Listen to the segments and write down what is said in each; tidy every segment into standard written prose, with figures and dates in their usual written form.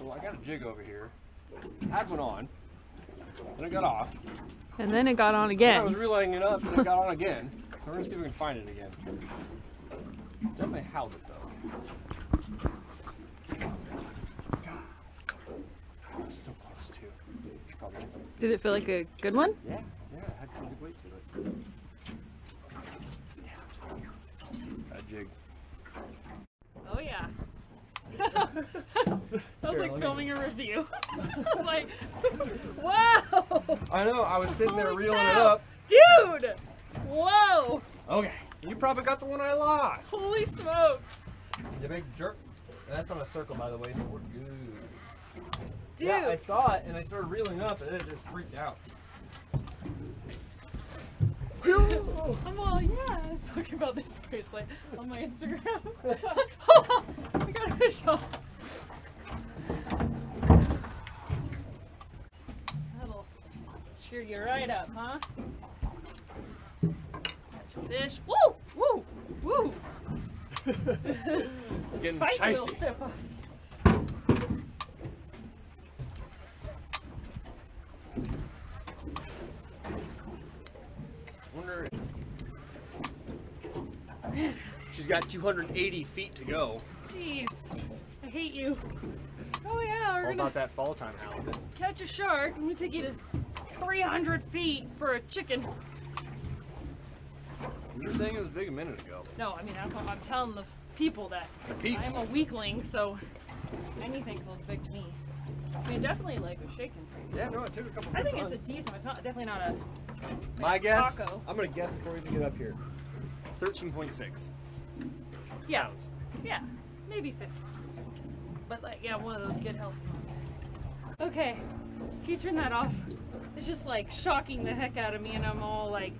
So I got a jig over here. Had one on. Then it got off. And then it got on again. And I was relaying it up and it got on again. So we're going to see if we can find it again. Definitely halibut though. God, so close too. Probably. Did it feel like a good one? Yeah, yeah, it had some good weight to it. Got a jig. Oh yeah. That was like filming a review. I was like, whoa! I know, I was sitting there reeling it up. Dude! Whoa! Okay, you probably got the one I lost. Holy smokes! The big jerk. That's on a circle, by the way, so we're good. Dude! Yeah, I saw it and I started reeling up and then it just freaked out. I'm all, yeah, I was talking about this bracelet on my Instagram. Hold on, I got a fish off. That'll cheer you right up, huh? Catch a fish. Woo! Woo! Woo! It's getting shicey. She's got 280 feet to go. Jeez, I hate you. Oh yeah, we're gonna about that fall time halibut. Catch a shark. I'm gonna take you to 300 feet for a chicken. You were saying it was big a minute ago. No, I mean I'm telling the people that I'm a weakling, so anything feels big to me. I mean, definitely like was shaking. Yeah, no, it took a couple. I think it's a decent. It's not definitely not a. Like my guess. Taco. I'm gonna guess before we even get up here. 13.6. Yeah. Pounds. Yeah. Maybe 50. But like, yeah, one of those good healthy ones. Okay. Can you turn that off? It's just like shocking the heck out of me, and I'm all like,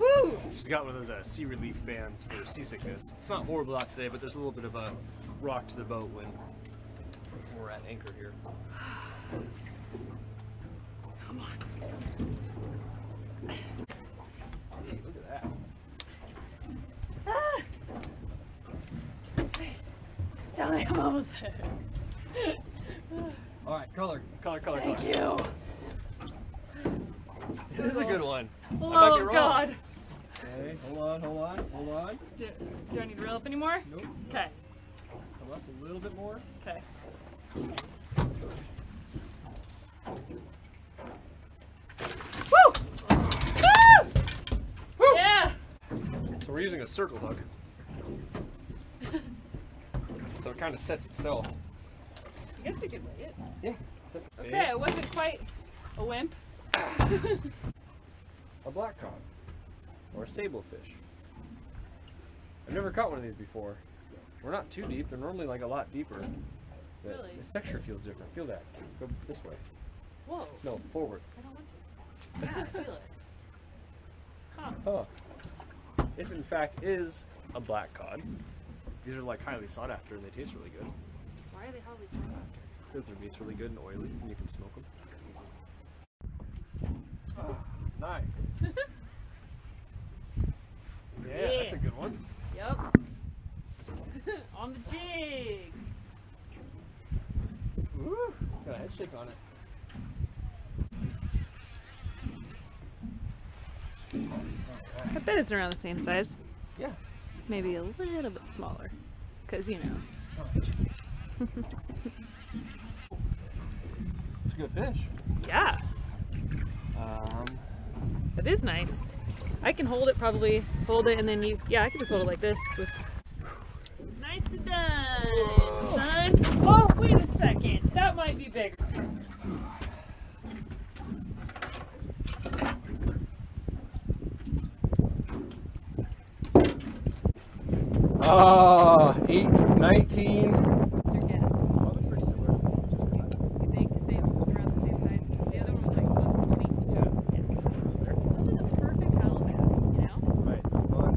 whoo! She's got one of those sea relief bands for seasickness. It's not horrible out today, but there's a little bit of a rock to the boat when we're at anchor here. Come on. Tell me I'm almost there. Alright, color. Thank you. This is a good one. Oh, I might be wrong. God. Okay, hold on. Do I need to reel up anymore? Nope. Okay. Hold up a little bit more. Okay. Woo! Woo! Woo! Yeah! So we're using a circle hook. So it kind of sets itself. I guess we could weigh it. Yeah. Okay, it wasn't quite a wimp. A black cod. Or a sable fish. I've never caught one of these before. We're not too deep. They're normally like a lot deeper. But really? The texture feels different. Feel that. Go this way. Whoa. No, forward. I don't want to. Yeah, I feel it. Huh. Huh. If in fact is a black cod. These are like highly sought after and they taste really good. Why are they highly sought after? Because their meat's really good and oily and you can smoke them. Oh, nice. yeah, that's a good one. Yep. On the jig. Woo! Got a head shake on it. I bet it's around the same size. Yeah. Maybe a little bit smaller, because you know. It's a good fish. Yeah. It is nice. I can hold it probably, and then you, yeah, I can just hold it like this. With... Nicely done, son. Oh, wait a second. That might be bigger. Ah, 8, 19. What's your guess? Oh, they're pretty similar. You think around the same size? The other one was like close to 20. Yeah. Those are the perfect halibut, you know? Right, fun.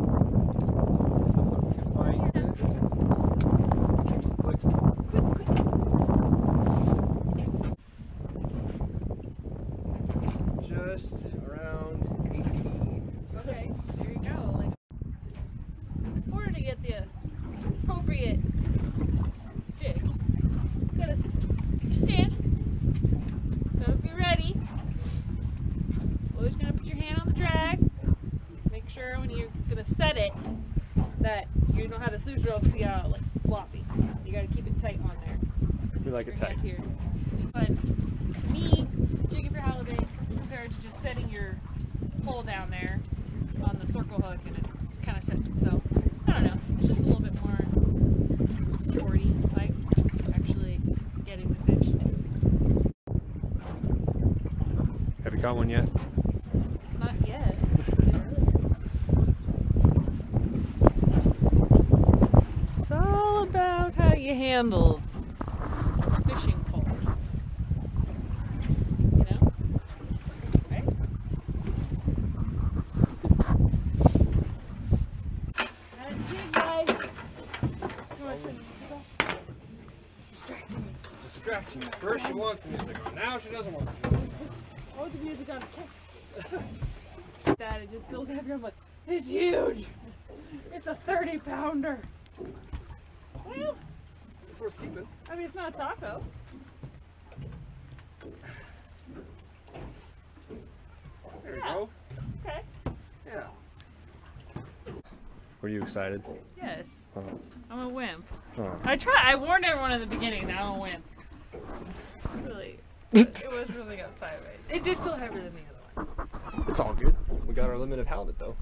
Still hope we can find this. Quick. Just around 18. Okay, there you go. Like, get the appropriate set it that you don't have the sluice roll see how like floppy. You gotta keep it tight on there. You like it tight. Here. But to me, jigging for halibut compared to just setting your pole down there on the circle hook and it kind of sets itself. I don't know. It's just a little bit more sporty, like actually getting the fish. Have you caught one yet? Not yet. It's all about how you handle a fishing pole. You know? Right? Got a jig, guys. You want to turn the music off? Distracting me. Distracting me. First she wants the music on, now she doesn't want the music on. I want the music on. That it just fills everyone with, it's huge! It's a 30-pounder! Well, it's worth keeping. I mean, it's not a taco. There you go. Okay. Yeah. Were you excited? Yes. Oh. I'm a wimp. Oh. I warned everyone in the beginning that I'm a wimp. It's really, it was really go sideways. It did feel heavier than the other. It's all good. We got our limit of halibut though.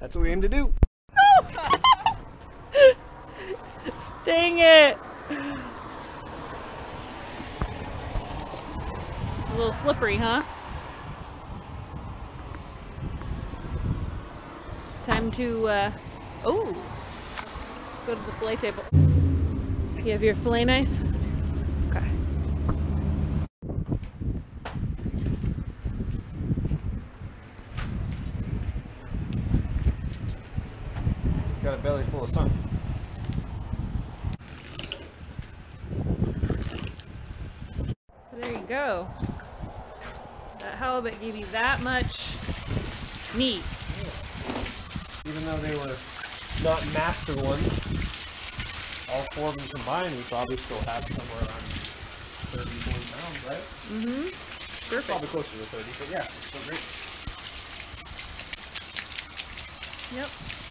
That's what we aim to do. Oh. Dang it! A little slippery, huh? Time to go to the fillet table. You have your fillet knife? Okay. Got a belly full of something. There you go. That halibut gave you that much meat. Yeah. Even though they were not master ones, all four of them combined, we probably still have somewhere around 30 pounds, right? Mm-hmm. Perfect. Probably closer to 30, but yeah, it's still great. Yep.